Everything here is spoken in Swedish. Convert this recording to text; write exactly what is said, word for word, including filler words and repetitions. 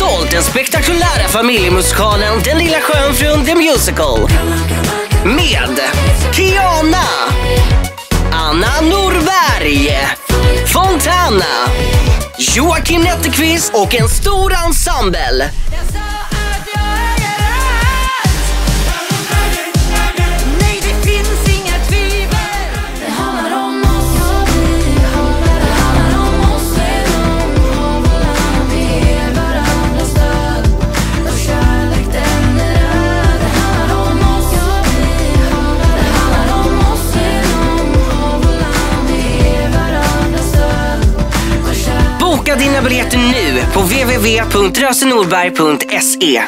sålt den spektakulära familjemusikalen Den lilla sjöjungfrun The Musical med Kiana Anna Norberg Fontana, Joakim Nettekvist och en stor ensemble. Boka dina biljetter nu på w w w punkt rösenorberg punkt se.